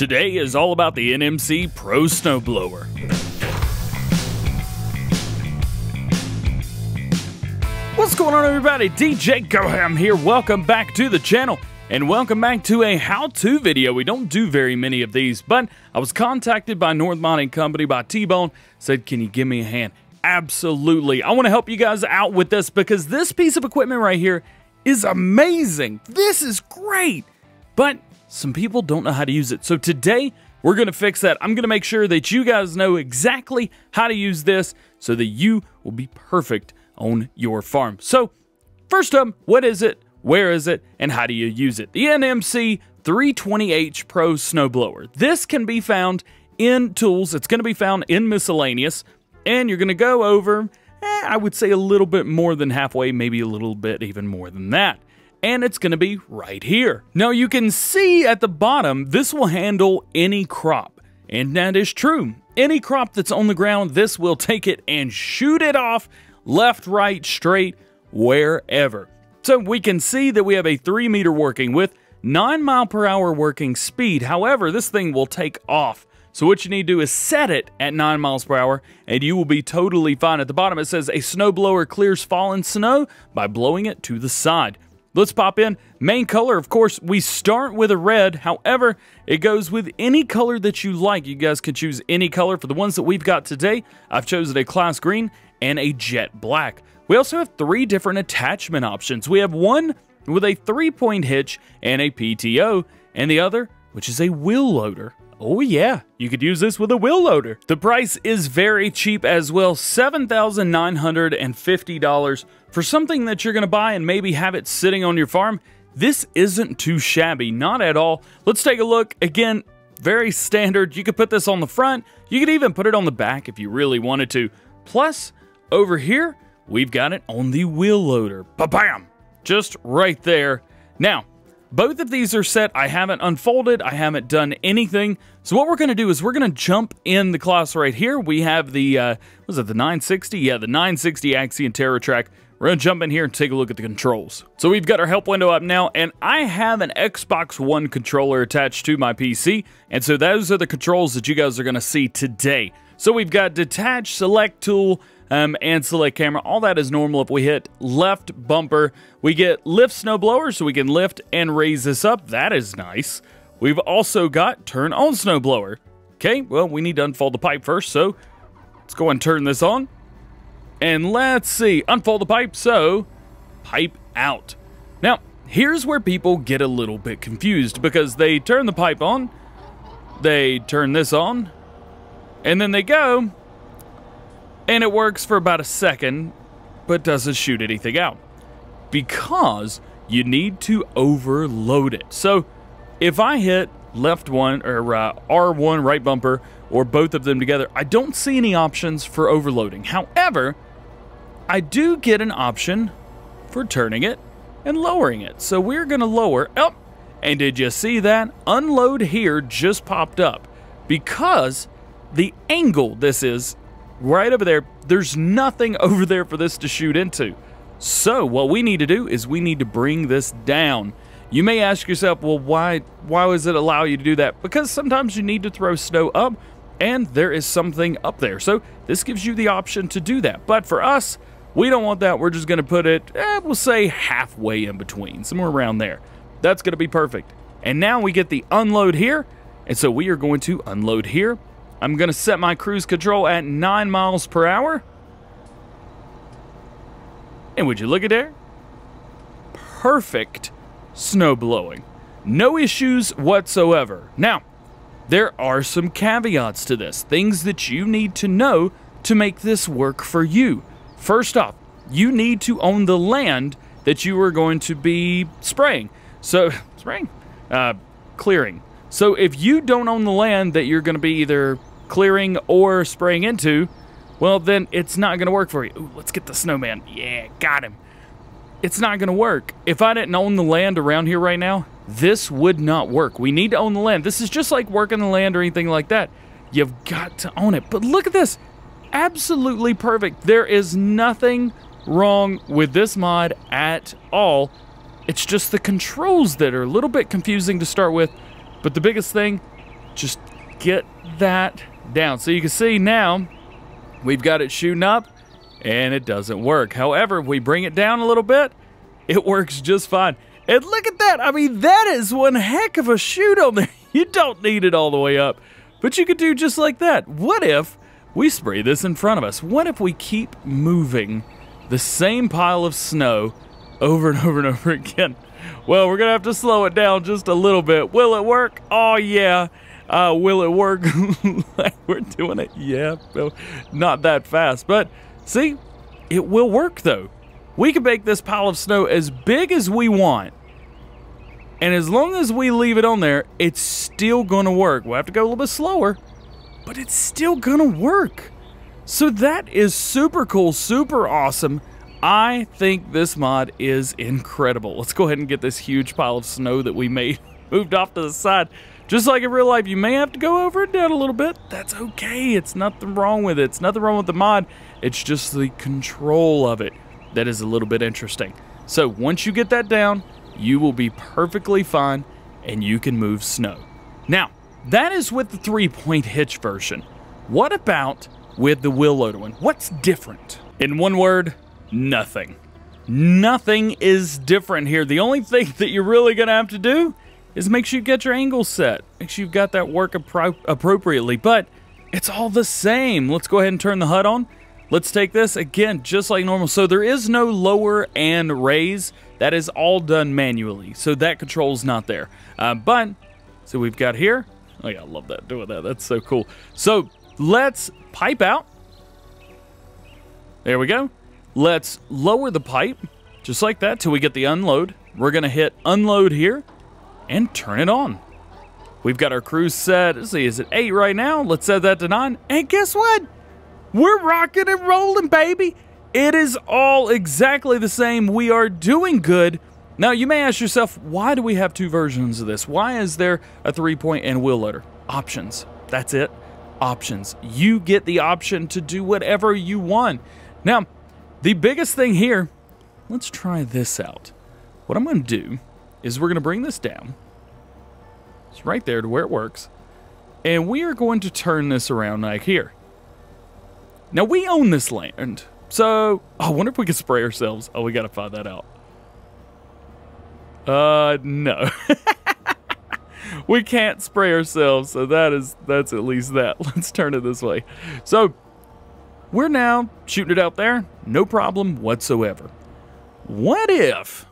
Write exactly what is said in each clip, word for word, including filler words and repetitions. Today is all about the N M C Pro Snowblower. What's going on, everybody? D J Goham here. Welcome back to the channel and welcome back to a how-to video. We don't do very many of these, but I was contacted by North Modding Company by T-Bone, said, can you give me a hand? Absolutely. I want to help you guys out with this because this piece of equipment right here is amazing. This is great, but some people don't know how to use it. So today, we're going to fix that. I'm going to make sure that you guys know exactly how to use this so that you will be perfect on your farm. So, first up, what is it, where is it, and how do you use it? The N M C three twenty H Pro Snowblower. This can be found in tools. It's going to be found in miscellaneous, and you're going to go over, eh, I would say a little bit more than halfway, maybe a little bit even more than that. And it's going to be right here. Now you can see at the bottom, this will handle any crop. And that is true. Any crop that's on the ground, this will take it and shoot it off left, right, straight, wherever. So we can see that we have a three meter working with nine mile per hour working speed. However, this thing will take off. So what you need to do is set it at nine miles per hour and you will be totally fine. At the bottom, it says a snowblower clears fallen snow by blowing it to the side. Let's pop in. Main color, of course, we start with a red. However, it goes with any color that you like. You guys can choose any color. For the ones that we've got today, I've chosen a class green and a jet black. We also have three different attachment options. We have one with a three-point hitch and a P T O, and the other, which is a wheel loader. Oh yeah, you could use this with a wheel loader. The price is very cheap as well, seven thousand nine hundred fifty dollars. For something that you're gonna buy and maybe have it sitting on your farm, this isn't too shabby, not at all. Let's take a look. Again, very standard. You could put this on the front. You could even put it on the back if you really wanted to. Plus, over here, we've got it on the wheel loader. Ba-bam! Just right there. Now, both of these are set. I haven't unfolded. I haven't done anything. So what we're going to do is we're going to jump in the class right here. We have the, uh, was it the nine sixty? Yeah, the nine sixty Axion Terra track. We're going to jump in here and take a look at the controls. So we've got our help window up now, and I have an Xbox One controller attached to my P C. And so those are the controls that you guys are going to see today. So we've got detach, select tool, Um, and select camera. All that is normal. If we hit left bumper, we get lift snowblower, so we can lift and raise this up. That is nice. We've also got turn on snowblower. Okay, well, we need to unfold the pipe first, so let's go and turn this on. And let's see, unfold the pipe, so pipe out. Now, here's where people get a little bit confused because they turn the pipe on, they turn this on, and then they go, and it works for about a second, but doesn't shoot anything out because you need to overload it. So if I hit left one or uh, R one right bumper or both of them together, I don't see any options for overloading. However, I do get an option for turning it and lowering it. So we're gonna lower up. Oh, and did you see that? Unload here just popped up because the angle this is right over there, there's nothing over there for this to shoot into. So what we need to do is we need to bring this down. You may ask yourself, well, why why does it allow you to do that? Because sometimes you need to throw snow up and there is something up there. So this gives you the option to do that. But for us, we don't want that. We're just gonna put it, eh, we'll say halfway in between, somewhere around there. That's gonna be perfect. And now we get the unload here. And so we are going to unload here. I'm gonna set my cruise control at nine miles per hour. And would you look at there? Perfect snow blowing. No issues whatsoever. Now, there are some caveats to this, things that you need to know to make this work for you. First off, you need to own the land that you are going to be spraying. So, spraying? Uh, clearing. So if you don't own the land that you're gonna be either clearing or spraying into, well, then it's not gonna work for you. Ooh, let's get the snowman. Yeah, got him. It's not gonna work. If I didn't own the land around here right now, this would not work. We need to own the land. This is just like working the land or anything like that. You've got to own it. But look at this, absolutely perfect. There is nothing wrong with this mod at all. It's just the controls that are a little bit confusing to start with. But the biggest thing, just get that down. So you can see now we've got it shooting up and it doesn't work. However, if we bring it down a little bit, it works just fine. And look at that. I mean, that is one heck of a shoot on there. You don't need it all the way up, but you could do just like that. What if we spray this in front of us? What if we keep moving the same pile of snow over and over and over again? Well, we're gonna have to slow it down just a little bit. Will it work? Oh yeah. Uh, will it work? Like we're doing it. Yeah, not that fast, but see, it will work though. We can make this pile of snow as big as we want, and as long as we leave it on there, it's still gonna work. We'll have to go a little bit slower, but it's still gonna work. So that is super cool, super awesome. I think this mod is incredible. Let's go ahead and get this huge pile of snow that we made moved off to the side. Just like in real life, you may have to go over and down a little bit. That's okay. It's nothing wrong with it. It's nothing wrong with the mod. It's just the control of it that is a little bit interesting. So once you get that down, you will be perfectly fine and you can move snow. Now, that is with the three-point hitch version. What about with the wheel loader one? What's different? In one word, nothing. Nothing is different here. The only thing that you're really gonna have to do is make sure you get your angle set. Make sure you've got that work appro appropriately, but it's all the same. Let's go ahead and turn the H U D on. Let's take this, again, just like normal. So there is no lower and raise. That is all done manually, so that control's not there. Uh, but, so we've got here. Oh yeah, I love that, doing that, that's so cool. So let's pipe out. There we go. Let's lower the pipe, just like that, till we get the unload. We're gonna hit unload here and turn it on. We've got our cruise set, let's see, is it eight right now? Let's set that to nine, and guess what? We're rocking and rolling, baby. It is all exactly the same. We are doing good. Now you may ask yourself, why do we have two versions of this? Why is there a three-point and wheel loader? Options, that's it, options. You get the option to do whatever you want. Now, the biggest thing here, let's try this out. What I'm gonna do is we're gonna bring this down. It's right there to where it works. And we are going to turn this around like here. Now we own this land. So, oh, I wonder if we could spray ourselves. Oh, we gotta find that out. Uh, no. We can't spray ourselves, so that is, that's at least that. Let's turn it this way. So, we're now shooting it out there, no problem whatsoever. What if,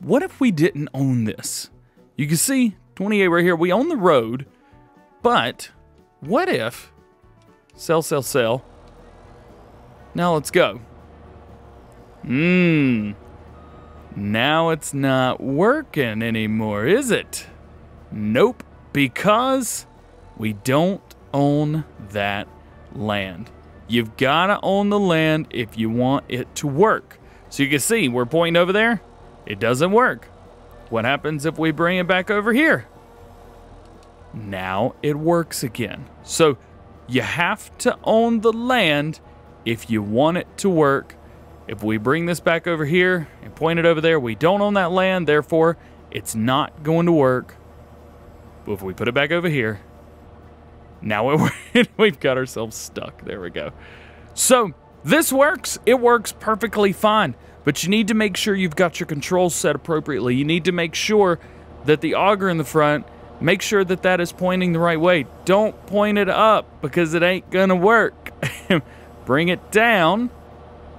what if we didn't own this? You can see twenty-eight right here, we own the road, but what if, sell, sell, sell, now let's go. Mmm, now it's not working anymore, is it? Nope, because we don't own that land. You've got to own the land if you want it to work. So you can see we're pointing over there. It doesn't work. What happens if we bring it back over here? Now it works again. So you have to own the land if you want it to work. If we bring this back over here and point it over there, we don't own that land, therefore it's not going to work. But if we put it back over here, now we've got ourselves stuck. There we go. So this works. It works perfectly fine, but you need to make sure you've got your controls set appropriately. You need to make sure that the auger in the front, make sure that that is pointing the right way. Don't point it up because it ain't gonna work. Bring it down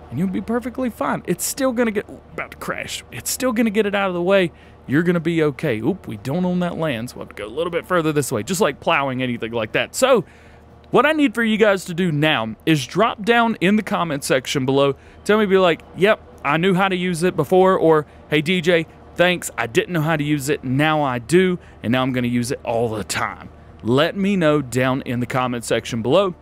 and you'll be perfectly fine. It's still gonna get, ooh, about to crash. It's still gonna get it out of the way. You're gonna be okay. Oop, we don't own that land, so we'll have to go a little bit further this way, just like plowing, anything like that. So, what I need for you guys to do now is drop down in the comment section below, tell me, be like, yep, I knew how to use it before, or hey D J, thanks, I didn't know how to use it, now I do, and now I'm gonna use it all the time. Let me know down in the comment section below.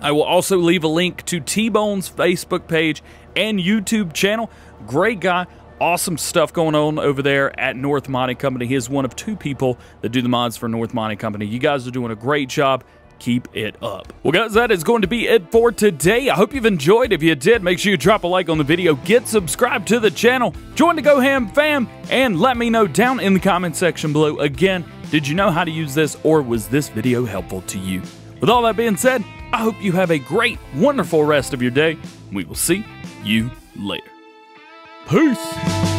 I will also leave a link to T-Bone's Facebook page and YouTube channel. Great guy. Awesome stuff going on over there at North Modding Company. He is one of two people that do the mods for North Modding Company. You guys are doing a great job. Keep it up. Well, guys, that is going to be it for today. I hope you've enjoyed. If you did, make sure you drop a like on the video. Get subscribed to the channel. Join the Goham fam. And let me know down in the comment section below. Again, Did you know how to use this, or was this video helpful to you? With all that being said, I hope you have a great, wonderful rest of your day. We will see you later. Peace!